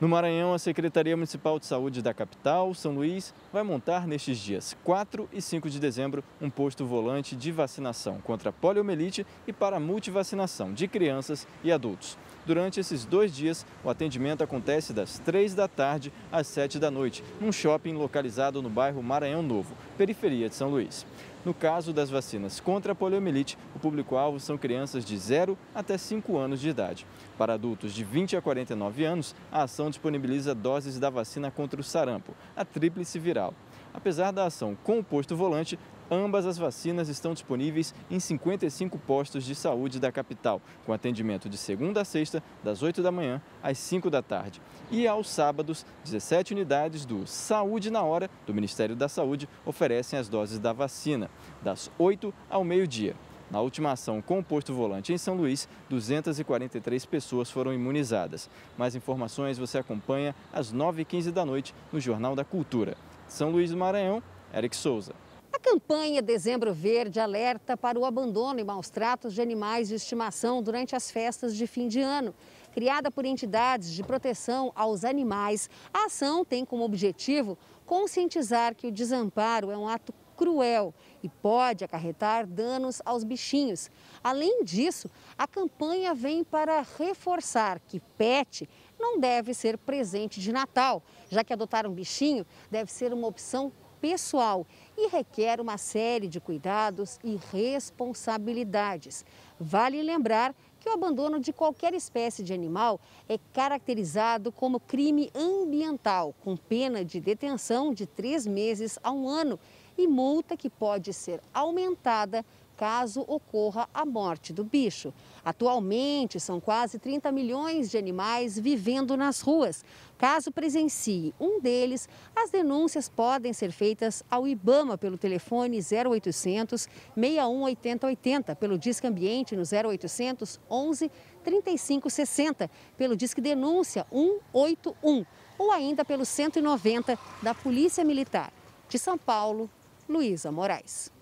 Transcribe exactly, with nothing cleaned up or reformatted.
No Maranhão, a Secretaria Municipal de Saúde da capital, São Luís, vai montar nestes dias quatro e cinco de dezembro um posto volante de vacinação contra a poliomielite e para a multivacinação de crianças e adultos. Durante esses dois dias, o atendimento acontece das três da tarde às sete da noite, num shopping localizado no bairro Maranhão Novo, periferia de São Luís. No caso das vacinas contra a poliomielite, o público-alvo são crianças de zero até cinco anos de idade. Para adultos de vinte a quarenta e nove anos, a ação disponibiliza doses da vacina contra o sarampo, a tríplice viral. Apesar da ação com o posto volante, ambas as vacinas estão disponíveis em cinquenta e cinco postos de saúde da capital, com atendimento de segunda a sexta, das oito da manhã às cinco da tarde. E aos sábados, dezessete unidades do Saúde na Hora, do Ministério da Saúde, oferecem as doses da vacina, das oito ao meio-dia. Na última ação com o posto volante em São Luís, duzentas e quarenta e três pessoas foram imunizadas. Mais informações você acompanha às nove e quinze da noite no Jornal da Cultura. São Luís do Maranhão, Eric Souza. A campanha Dezembro Verde alerta para o abandono e maus tratos de animais de estimação durante as festas de fim de ano. Criada por entidades de proteção aos animais, a ação tem como objetivo conscientizar que o desamparo é um ato cruel e pode acarretar danos aos bichinhos. Além disso, a campanha vem para reforçar que pet não deve ser presente de Natal, já que adotar um bichinho deve ser uma opção pessoal e requer uma série de cuidados e responsabilidades. Vale lembrar que o abandono de qualquer espécie de animal é caracterizado como crime ambiental, com pena de detenção de três meses a um ano e multa que pode ser aumentada caso ocorra a morte do bicho. Atualmente, são quase trinta milhões de animais vivendo nas ruas. Caso presencie um deles, as denúncias podem ser feitas ao Ibama pelo telefone zero oitocentos, seis um oito zero oito zero, pelo Disque Ambiente no zero oitocentos, onze, trinta e cinco sessenta, pelo Disque Denúncia um oito um ou ainda pelo cento e noventa da Polícia Militar. De São Paulo, Luísa Moraes.